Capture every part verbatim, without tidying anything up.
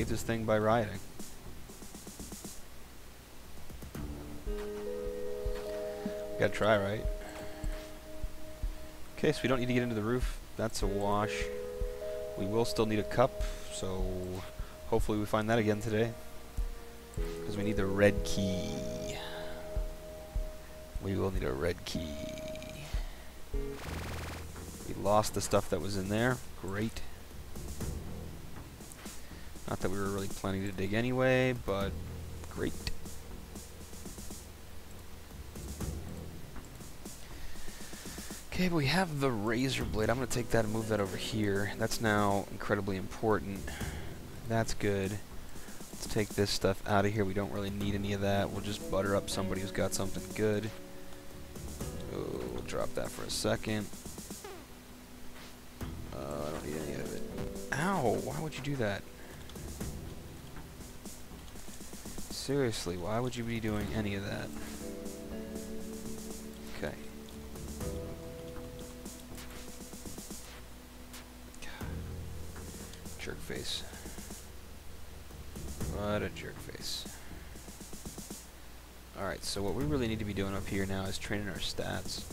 complicate this thing by rioting. Gotta try, right? Okay, so we don't need to get into the roof. That's a wash. We will still need a cup, so hopefully we find that again today. Because we need the red key. We will need a red key. We lost the stuff that was in there. Great. Not that we were really planning to dig anyway, but great. Okay, but we have the razor blade. I'm going to take that and move that over here. That's now incredibly important. That's good. Let's take this stuff out of here. We don't really need any of that. We'll just butter up somebody who's got something good. Oh, we'll drop that for a second. Uh, I don't need any of it. Ow! Why would you do that? Seriously, why would you be doing any of that? Okay. Jerk face. What a jerk face. Alright, so what we really need to be doing up here now is training our stats.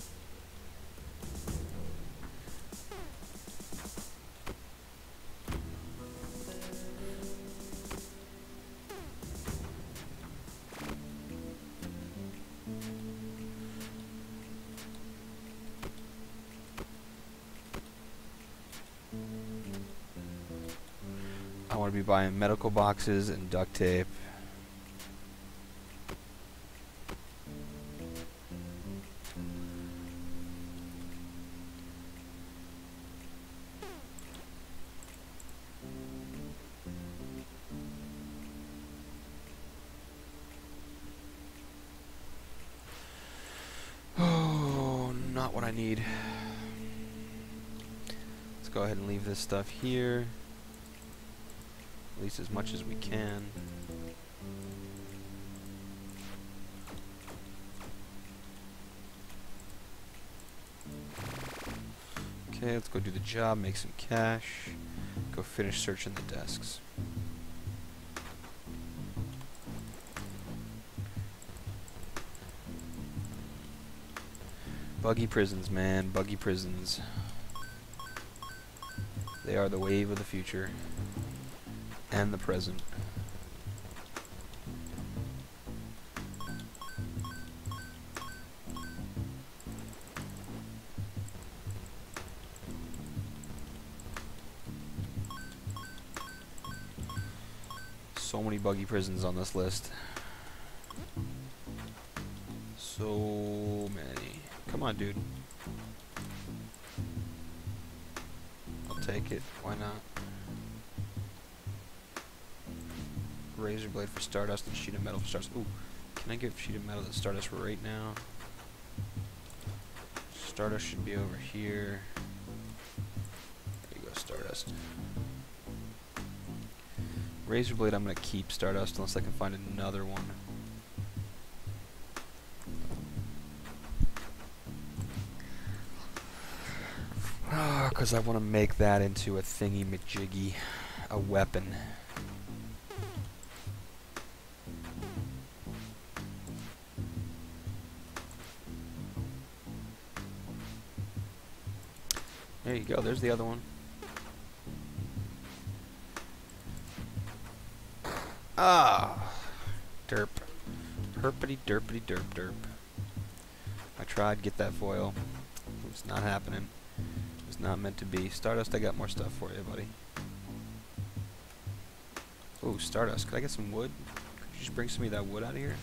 I want to be buying medical boxes and duct tape. Oh, not what I need. Let's go ahead and leave this stuff here. At least as much as we can. Okay, let's go do the job, make some cash, go finish searching the desks. Buggy prisons, man, buggy prisons. They are the wave of the future. And the present. So many buggy prisons on this list. So many. Come on, dude. I'll take it. Why not? Razor blade for Stardust and sheet of metal for Stardust. Ooh, can I get sheet of metal to Stardust right now? Stardust should be over here. There you go, Stardust. Razor blade I'm gonna keep Stardust unless I can find another one. Ah, cause I wanna make that into a thingy majiggy, a weapon. There you go, there's the other one. Ah! Derp. Herpity derpity derp derp. I tried to get that foil. It was not happening. It was not meant to be. Stardust, I got more stuff for you, buddy. Oh, Stardust, could I get some wood? Could you just bring some of that wood out of here?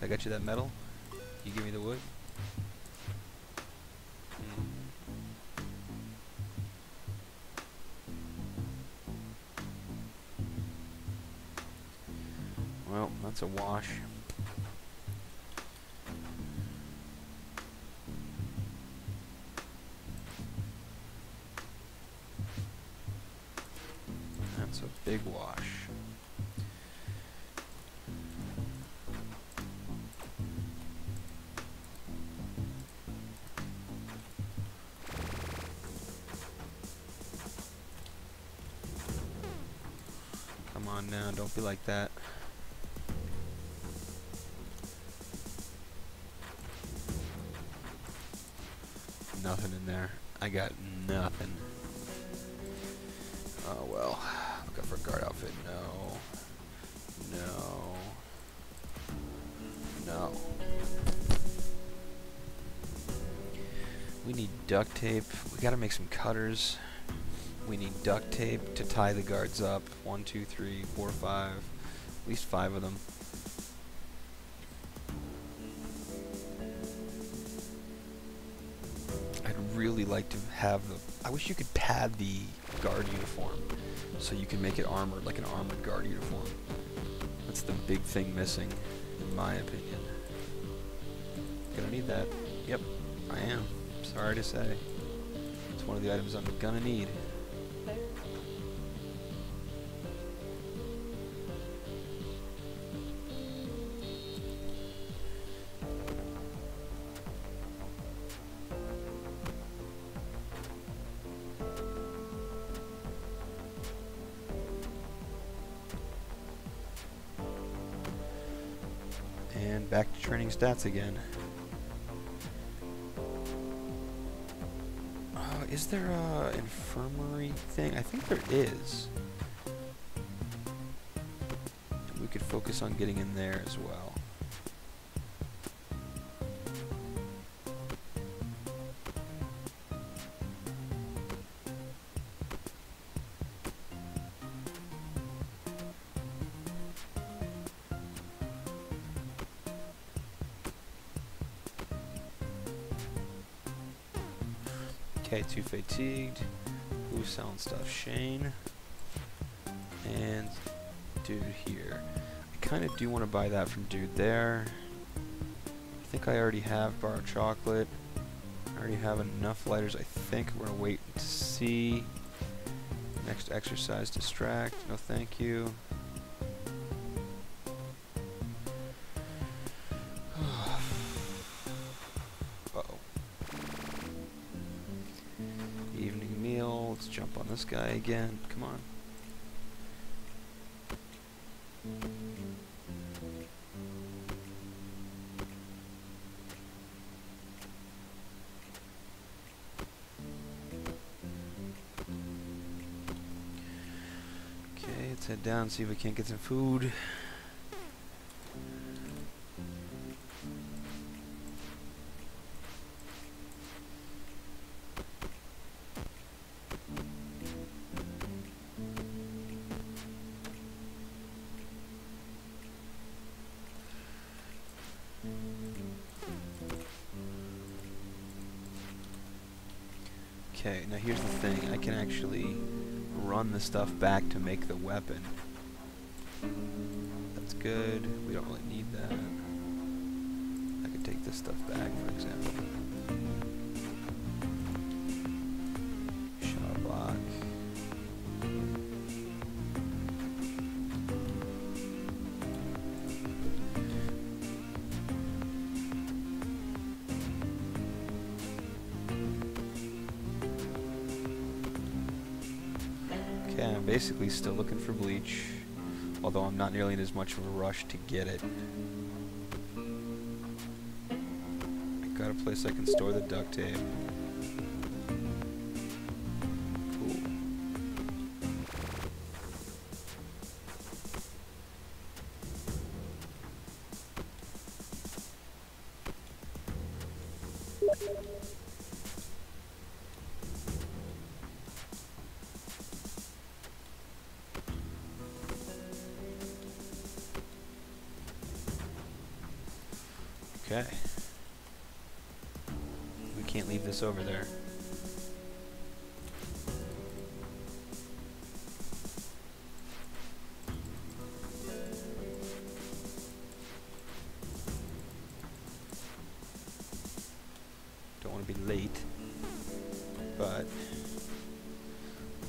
I got you that metal. You give me the wood? Well, that's a wash. That's a big wash. Come Come on now, don't be like that. Nothing in there. I got nothing. Oh well. Look out for a guard outfit. No. No. No. We need duct tape. We gotta make some cutters. We need duct tape to tie the guards up. One, two, three, four, five. At least five of them. Really like to have the, I wish you could pad the guard uniform so you can make it armored, like an armored guard uniform. That's the big thing missing, in my opinion. Gonna need that. Yep, I am. Sorry to say. It's one of the items I'm gonna need. And back to training stats again. Oh, is there a infirmary thing? I think there is. And we could focus on getting in there as well. Okay, too fatigued. Who's selling stuff? Shane. And dude here. I kind of do want to buy that from dude there. I think I already have bar of chocolate. I already have enough lighters, I think. We're going to wait to see. Next exercise, distract. No thank you. Jump on this guy again. Come on. Okay, let's head down, see if we can't get some food. Okay, now here's the thing, I can actually run the stuff back to make the weapon. That's good, we don't really need that. I could take this stuff back, for example. Shot block. Yeah, I'm basically still looking for bleach, although I'm not nearly in as much of a rush to get it. I got a place I can store the duct tape. Cool. Okay. We can't leave this over there. Don't want to be late, but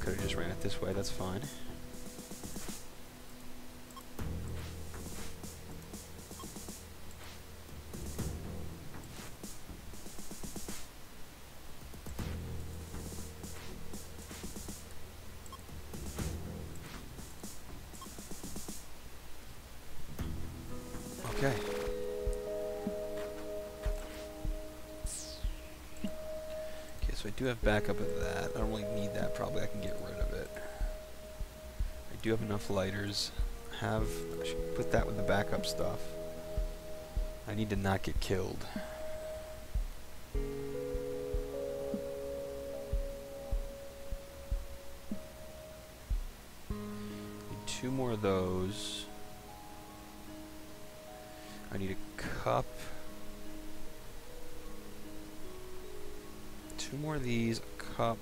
could have just ran it this way, that's fine. Okay. Okay, so I do have backup of that. I don't really need that, probably. I can get rid of it. I do have enough lighters. Have I should put that with the backup stuff. I need to not get killed. Two more of those. I need a cup. Two more of these, a cup.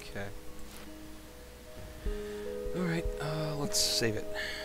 Okay. All right, uh, let's save it.